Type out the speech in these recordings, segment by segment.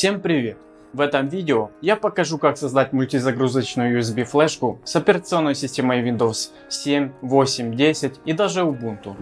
Всем привет! В этом видео я покажу, как создать мультизагрузочную USB флешку с операционной системой Windows 7, 8, 10 и даже Ubuntu.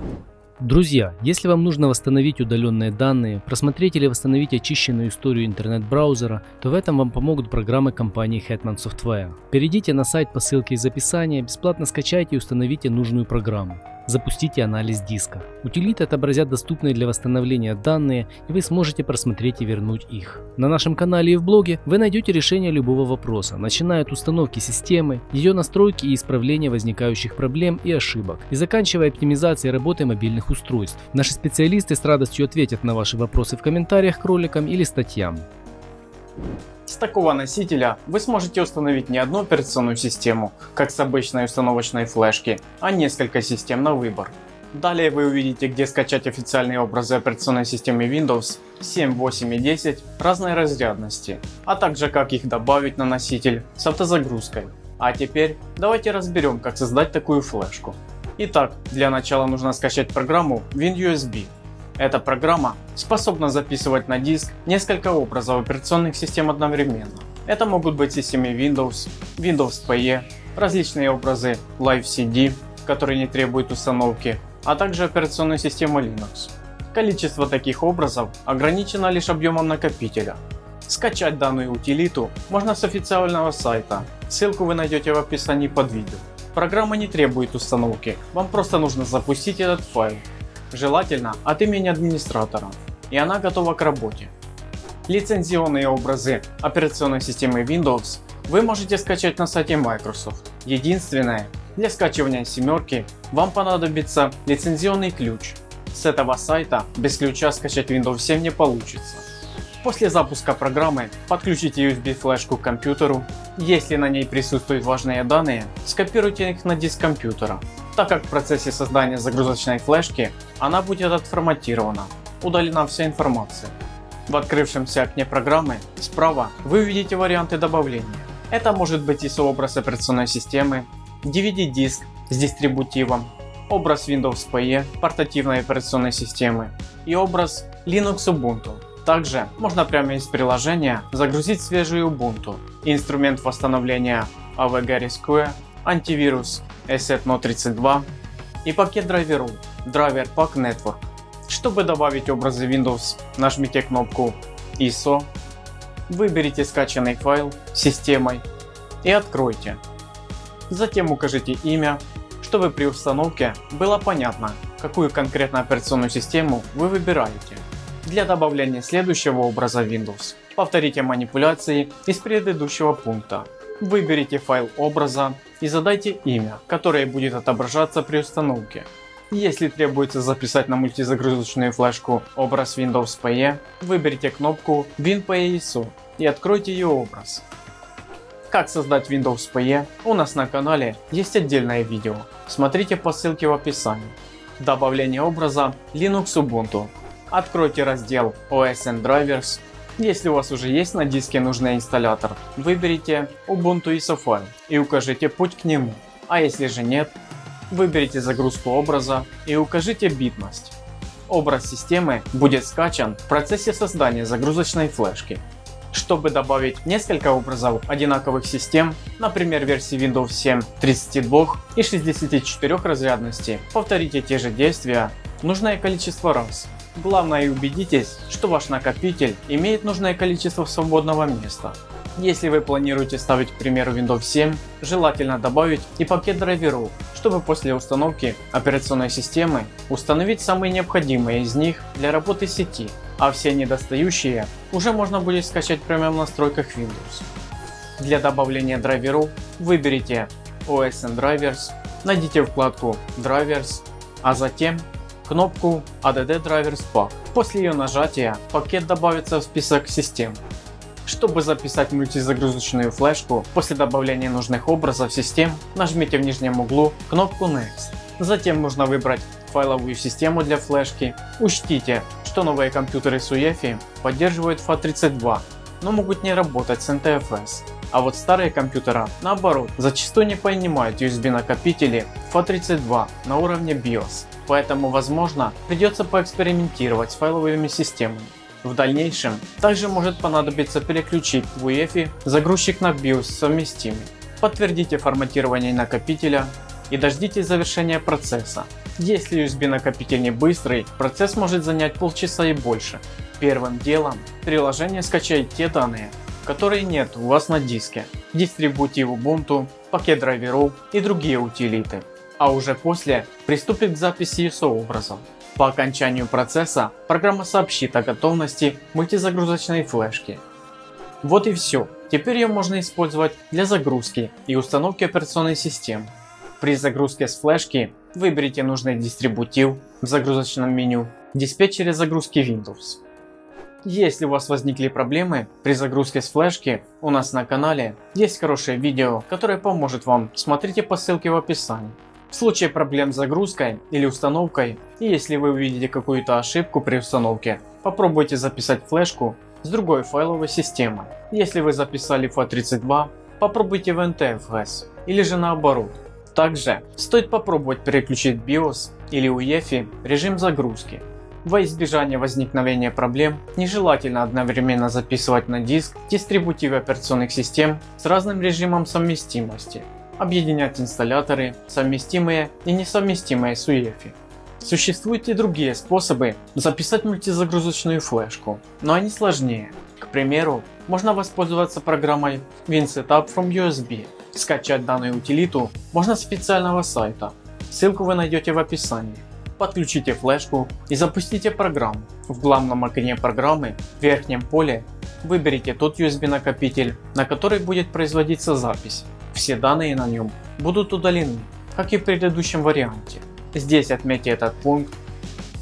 Друзья, если вам нужно восстановить удаленные данные, просмотреть или восстановить очищенную историю интернет-браузера, то в этом вам помогут программы компании Hetman Software. Перейдите на сайт по ссылке из описания, бесплатно скачайте и установите нужную программу. Запустите анализ диска. Утилиты отобразят доступные для восстановления данные, и вы сможете просмотреть и вернуть их. На нашем канале и в блоге вы найдете решение любого вопроса, начиная от установки системы, ее настройки и исправления возникающих проблем и ошибок, и заканчивая оптимизацией работы мобильных устройств. Наши специалисты с радостью ответят на ваши вопросы в комментариях к роликам или статьям. С такого носителя вы сможете установить не одну операционную систему, как с обычной установочной флешки, а несколько систем на выбор. Далее вы увидите, где скачать официальные образы операционной системы Windows 7, 8 и 10 разной разрядности, а также как их добавить на носитель с автозагрузкой. А теперь давайте разберем, как создать такую флешку. Итак, для начала нужно скачать программу WinUSB. Эта программа способна записывать на диск несколько образов операционных систем одновременно. Это могут быть системы Windows, Windows PE, различные образы Live CD, которые не требуют установки, а также операционную систему Linux. Количество таких образов ограничено лишь объемом накопителя. Скачать данную утилиту можно с официального сайта, ссылку вы найдете в описании под видео. Программа не требует установки, вам просто нужно запустить этот файл. Желательно от имени администратора, и она готова к работе. Лицензионные образы операционной системы Windows вы можете скачать на сайте Microsoft. Единственное, для скачивания семерки вам понадобится лицензионный ключ. С этого сайта без ключа скачать Windows 7 не получится. После запуска программы подключите USB-флешку к компьютеру. Если на ней присутствуют важные данные, скопируйте их на диск компьютера. Так как в процессе создания загрузочной флешки она будет отформатирована, удалена вся информация. В открывшемся окне программы справа вы увидите варианты добавления. Это может быть ISO образ операционной системы, DVD-диск с дистрибутивом, образ Windows PE портативной операционной системы и образ Linux Ubuntu. Также можно прямо из приложения загрузить свежий Ubuntu, инструмент восстановления AVG Rescue, антивирус ESET NOD32 и пакет драйверов Driver Pack Network. Чтобы добавить образы Windows, нажмите кнопку ISO, выберите скачанный файл с системой и откройте. Затем укажите имя, чтобы при установке было понятно, какую конкретно операционную систему вы выбираете. Для добавления следующего образа Windows повторите манипуляции из предыдущего пункта. Выберите файл образа и задайте имя, которое будет отображаться при установке. Если требуется записать на мультизагрузочную флешку образ Windows PE, выберите кнопку WinPE ISO и откройте ее образ. Как создать Windows PE у нас на канале есть отдельное видео, смотрите по ссылке в описании. Добавление образа Linux Ubuntu. Откройте раздел OS and Drivers. Если у вас уже есть на диске нужный инсталлятор, выберите Ubuntu ISO файл и укажите путь к нему, а если же нет, выберите загрузку образа и укажите битность. Образ системы будет скачан в процессе создания загрузочной флешки. Чтобы добавить несколько образов одинаковых систем, например версии Windows 7 32 и 64 разрядности, повторите те же действия нужное количество раз. Главное, убедитесь, что ваш накопитель имеет нужное количество свободного места. Если вы планируете ставить, к примеру, Windows 7, желательно добавить и пакет драйверов, чтобы после установки операционной системы установить самые необходимые из них для работы сети, а все недостающие уже можно будет скачать прямо в настройках Windows. Для добавления драйверов выберите OS and Drivers, найдите вкладку Drivers, а затем кнопку ADD Drivers Pack. После ее нажатия пакет добавится в список систем. Чтобы записать мультизагрузочную флешку, после добавления нужных образов систем нажмите в нижнем углу кнопку Next. Затем нужно выбрать файловую систему для флешки. Учтите, что новые компьютеры с UEFI поддерживают FAT32, но могут не работать с NTFS. А вот старые компьютера, наоборот, зачастую не понимают USB накопители FAT32 на уровне BIOS, поэтому возможно придется поэкспериментировать с файловыми системами. В дальнейшем также может понадобиться переключить UEFI загрузчик на BIOS совместимый. Подтвердите форматирование накопителя и дождитесь завершения процесса. Если USB накопитель не быстрый, процесс может занять полчаса и больше. Первым делом в приложение скачайте те данные, которые нет у вас на диске, дистрибутив Ubuntu, пакет драйверов и другие утилиты, а уже после приступит к записи ISO образов. По окончанию процесса программа сообщит о готовности мультизагрузочной флешки. Вот и все. Теперь ее можно использовать для загрузки и установки операционной системы. При загрузке с флешки выберите нужный дистрибутив в загрузочном меню диспетчере загрузки Windows. Если у вас возникли проблемы при загрузке с флешки, у нас на канале есть хорошее видео, которое поможет вам, смотрите по ссылке в описании. В случае проблем с загрузкой или установкой, и если вы увидите какую-то ошибку при установке, попробуйте записать флешку с другой файловой системы. Если вы записали FAT32, попробуйте в NTFS или же наоборот. Также стоит попробовать переключить BIOS или UEFI режим загрузки. Во избежание возникновения проблем нежелательно одновременно записывать на диск дистрибутивы операционных систем с разным режимом совместимости. Объединять инсталляторы, совместимые и несовместимые с UEFI. Существуют и другие способы записать мультизагрузочную флешку, но они сложнее. К примеру, можно воспользоваться программой WinSetupFromUSB. Скачать данную утилиту можно с официального сайта, ссылку вы найдете в описании. Подключите флешку и запустите программу. В главном окне программы в верхнем поле выберите тот USB накопитель, на который будет производиться запись. Все данные на нем будут удалены, как и в предыдущем варианте. Здесь отметьте этот пункт.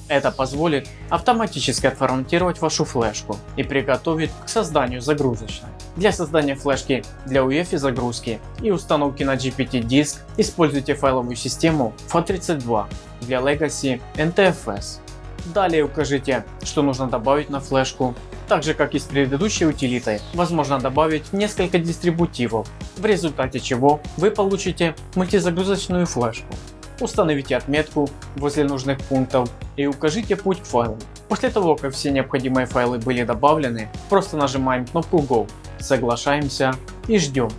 Это позволит автоматически отформатировать вашу флешку и приготовить к созданию загрузочной. Для создания флешки для UEFI загрузки и установки на GPT диск используйте файловую систему FAT32, для Legacy NTFS. Далее укажите, что нужно добавить на флешку. Так же как и с предыдущей утилитой, возможно добавить несколько дистрибутивов, в результате чего вы получите мультизагрузочную флешку. Установите отметку возле нужных пунктов и укажите путь к файлу. После того как все необходимые файлы были добавлены, просто нажимаем кнопку Go, соглашаемся и ждем.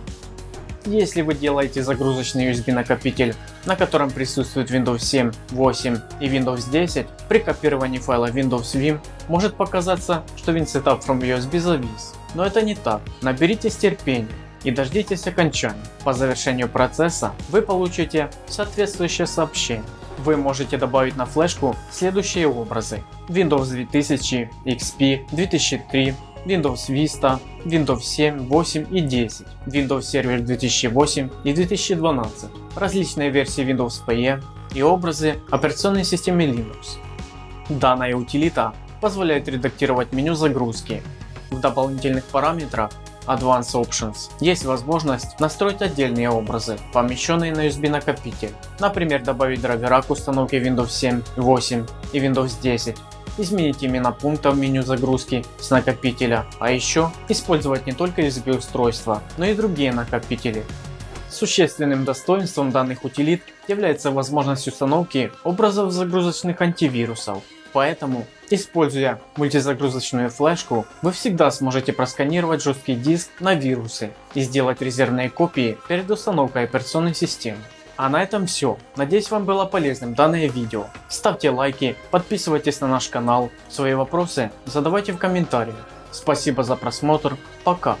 Если вы делаете загрузочный USB накопитель, на котором присутствует Windows 7, 8 и Windows 10, при копировании файла Windows Vim может показаться, что WinSetupFromUSB завис. Но это не так. Наберитесь терпения и дождитесь окончания. По завершению процесса вы получите соответствующее сообщение. Вы можете добавить на флешку следующие образы: Windows 2000, XP, 2003, Windows Vista, Windows 7, 8 и 10, Windows Server 2008 и 2012, различные версии Windows PE и образы операционной системы Linux. Данная утилита позволяет редактировать меню загрузки. В дополнительных параметрах Advanced Options есть возможность настроить отдельные образы, помещенные на USB накопитель. Например, добавить драйвера к установке Windows 7, 8 и Windows 10. Изменить имена пунктов в меню загрузки с накопителя, а еще использовать не только USB устройства, но и другие накопители. Существенным достоинством данных утилит является возможность установки образов загрузочных антивирусов. Поэтому, используя мультизагрузочную флешку, вы всегда сможете просканировать жесткий диск на вирусы и сделать резервные копии перед установкой операционной системы. А на этом все. Надеюсь, вам было полезным данное видео. Ставьте лайки, подписывайтесь на наш канал, свои вопросы задавайте в комментариях. Спасибо за просмотр, пока.